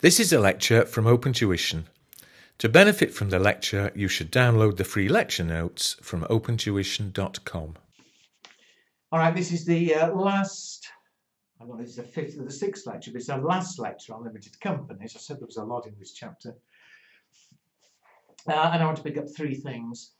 This is a lecture from Open Tuition. To benefit from the lecture, you should download the free lecture notes from opentuition.com. All right, this is the fifth or the sixth lecture, but it's our last lecture on limited companies. I said there was a lot in this chapter. And I want to pick up three things.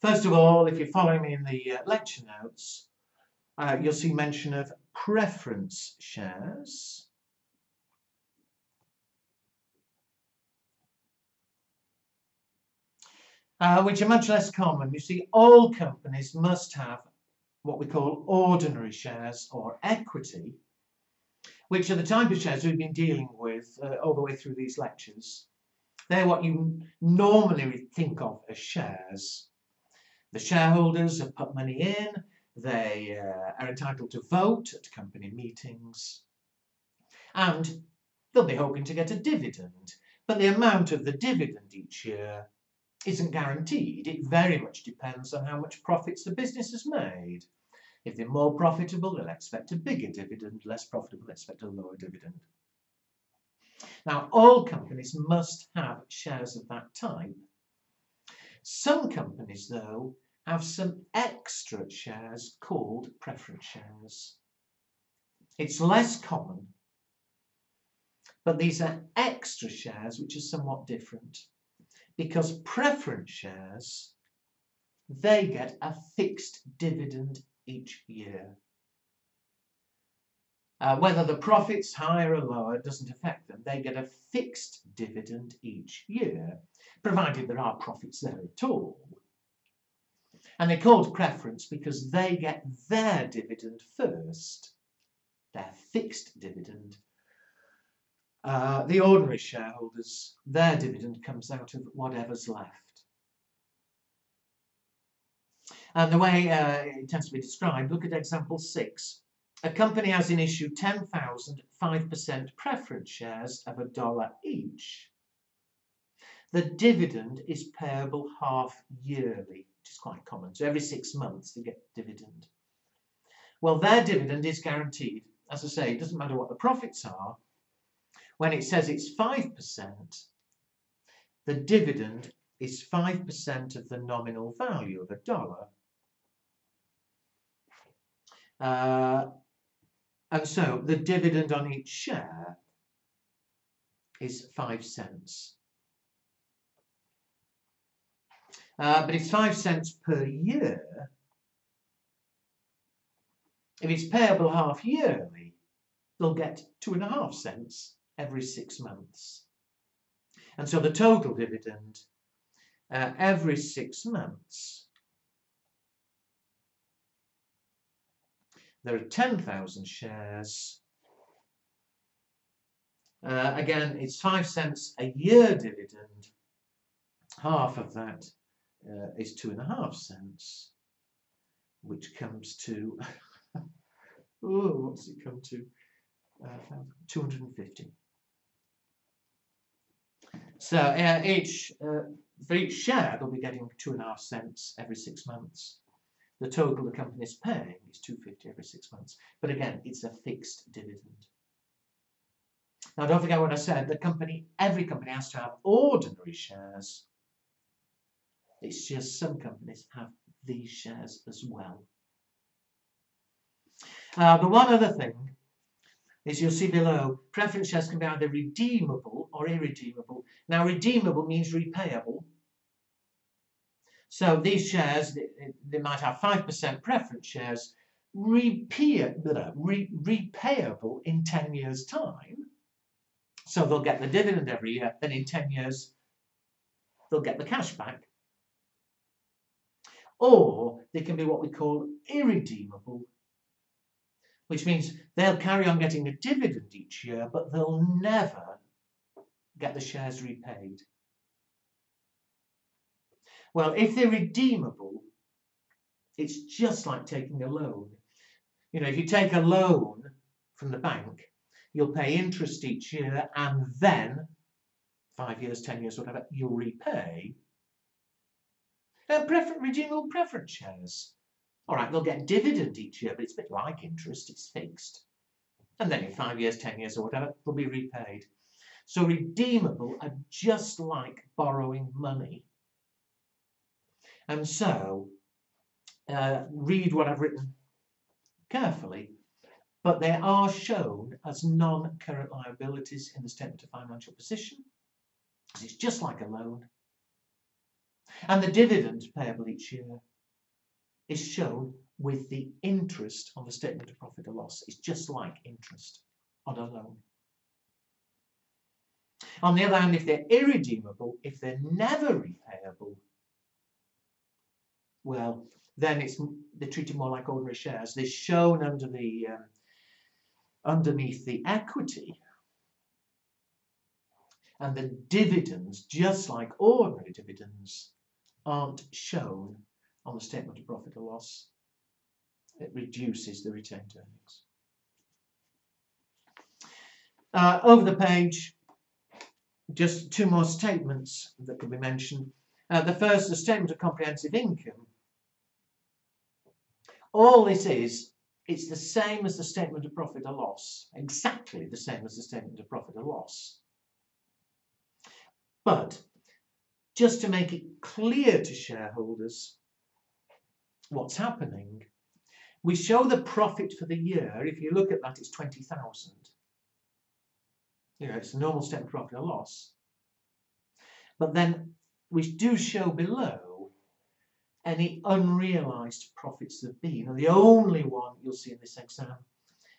First of all, if you're following me in the lecture notes, you'll see mention of preference shares. Which are much less common. You see, all companies must have what we call ordinary shares or equity, which are the type of shares we've been dealing with all the way through these lectures. They're what you normally think of as shares. The shareholders have put money in, they are entitled to vote at company meetings, and they'll be hoping to get a dividend, but the amount of the dividend each year isn't guaranteed. It very much depends on how much profits the business has made. If they're more profitable, they'll expect a bigger dividend. Less profitable, they'll expect a lower dividend. Now, all companies must have shares of that type. Some companies, though, have some extra shares called preference shares. It's less common, but these are extra shares which are somewhat different. Because preference shares, they get a fixed dividend each year. Whether the profit's higher or lower doesn't affect them. They get a fixed dividend each year, provided there are profits there at all. And they're called preference because they get their dividend first, their fixed dividend. The ordinary shareholders, their dividend comes out of whatever's left. And the way it tends to be described, look at example 6. A company has in issue 10,000 5% preference shares of $1 each. The dividend is payable half yearly, which is quite common. So every 6 months they get dividend. Well, their dividend is guaranteed. As I say, it doesn't matter what the profits are. When it says it's 5%, the dividend is 5% of the nominal value of $1. And so the dividend on each share is 5 cents. But it's 5 cents per year. If it's payable half yearly, they'll get 2.5 cents. Every 6 months. And so the total dividend every 6 months, there are 10,000 shares. Again, it's 5 cents a year dividend. Half of that is 2.5 cents, which comes to, oh, what's it come to? 250. So for each share, they'll be getting 2.5 cents every 6 months. The total the company's paying is 2.50 every 6 months. But again, it's a fixed dividend. Now, don't forget what I said. The company, every company has to have ordinary shares. It's just some companies have these shares as well. But one other thing. As you'll see below, preference shares can be either redeemable or irredeemable. Now, redeemable means repayable. So these shares, they might have 5% preference shares, repayable in 10 years' time. So they'll get the dividend every year, then in 10 years, they'll get the cash back. Or they can be what we call irredeemable, which means they'll carry on getting a dividend each year, but they'll never get the shares repaid. Well, if they're redeemable, it's just like taking a loan. You know, if you take a loan from the bank, you'll pay interest each year, and then 5 years, 10 years, whatever, you'll repay. They're redeemable preference shares. All right, they'll get dividend each year, but it's a bit like interest, it's fixed. And then in 5 years, 10 years or whatever, they'll be repaid. So redeemable are just like borrowing money. And so, read what I've written carefully, but they are shown as non-current liabilities in the statement of financial position, because it's just like a loan. And the dividend payable each year is shown with the interest on the statement of profit or loss. It's just like interest on a loan. On the other hand, if they're irredeemable, if they're never repayable, well, then they're treated more like ordinary shares. They're shown under the underneath the equity, and the dividends, just like ordinary dividends, aren't shown on the statement of profit or loss. It reduces the retained earnings. Over the page, just two more statements that could be mentioned. The first, the statement of comprehensive income. All this is, it's the same as the statement of profit or loss, exactly the same as the statement of profit or loss. But just to make it clear to shareholders what's happening, we show the profit for the year. If you look at that, it's 20,000. You know, it's a normal statement of profit or loss. But then we do show below any unrealised profits that have been. And the only one you'll see in this exam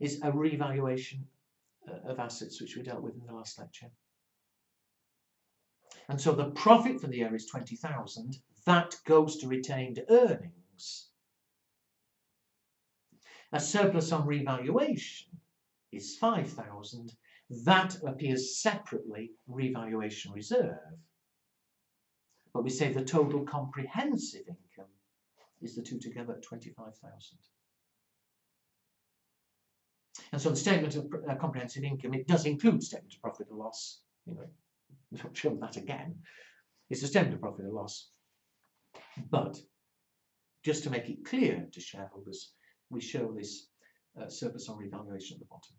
is a revaluation of assets, which we dealt with in the last lecture. And so the profit for the year is 20,000. That goes to retained earnings. A surplus on revaluation is 5,000. That appears separately, revaluation reserve. But we say the total comprehensive income is the two together at 25,000. And so the statement of comprehensive income, it does include statement of profit and loss. You know, we've shown that again. It's a statement of profit and loss. But just to make it clear to shareholders, we show this surplus on revaluation at the bottom.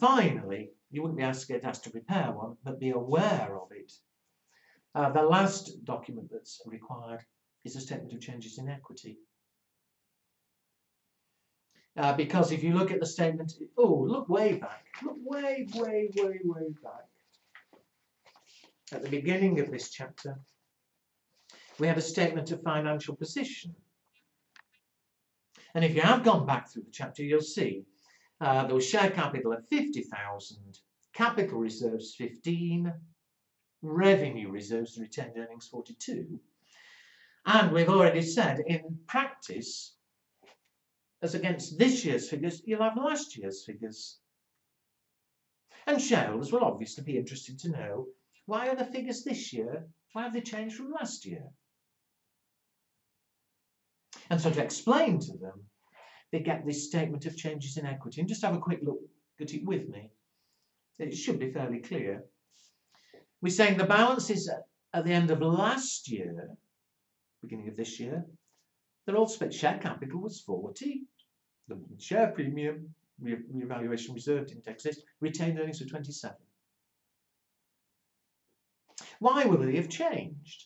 Finally, you wouldn't be asked to prepare one, but be aware of it. The last document that's required is a statement of changes in equity. Because if you look at the statement, oh, look way back. Look way, way, way, way back. At the beginning of this chapter, we had a statement of financial position. And if you have gone back through the chapter, you'll see there was share capital at 50,000, capital reserves 15, revenue reserves and retained earnings 42. And we've already said in practice, as against this year's figures, you'll have last year's figures. And shareholders will obviously be interested to know, why are the figures this year? Why have they changed from last year? And so to explain to them, they get this statement of changes in equity. And just have a quick look at it with me. It should be fairly clear. We're saying the balances at the end of last year, beginning of this year, they're all split. Share capital was 40. The share premium, revaluation reserve didn't exist. Retained earnings were 27. Why would they have changed?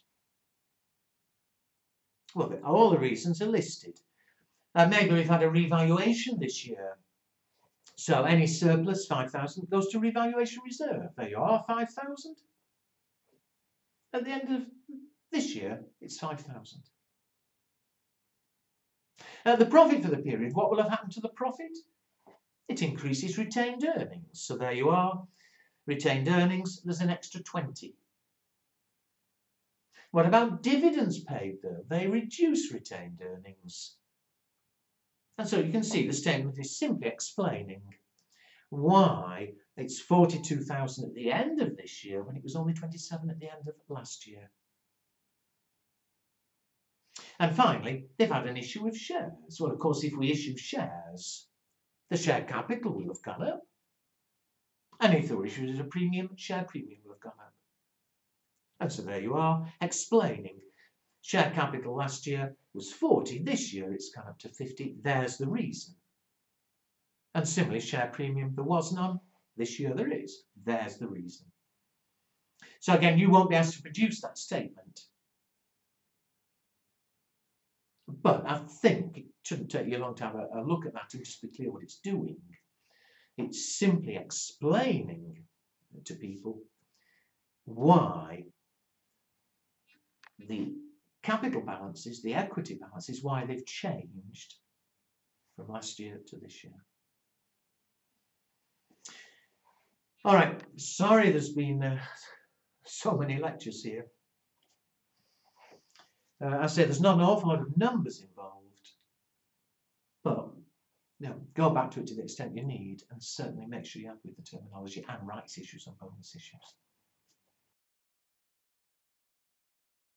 Well, all the reasons are listed. Maybe we've had a revaluation this year. So any surplus, 5,000, goes to revaluation reserve. There you are, 5,000. At the end of this year, it's 5,000. The profit for the period, what will have happened to the profit? It increases retained earnings. So there you are, retained earnings, there's an extra 20. What about dividends paid, though? They reduce retained earnings. And so you can see the statement is simply explaining why it's 42,000 at the end of this year when it was only 27 at the end of last year. And finally, they've had an issue of shares. Well, of course, if we issue shares, the share capital will have gone up. And if they were issued at a premium, share premium will have gone up. And so there you are, explaining. Share capital last year was 40, this year it's gone up to 50, there's the reason. And similarly, share premium, there was none, This year there is. There's the reason. So again, you won't be asked to produce that statement. But I think it shouldn't take you a long time to have a look at that and just be clear what it's doing. It's simply explaining to people why the capital balances, the equity balances, why they've changed from last year to this year. All right, sorry there's been so many lectures here. I say there's not an awful lot of numbers involved, but you know, go back to it to the extent you need, and certainly make sure you're happy with the terminology and rights issues and bonus issues.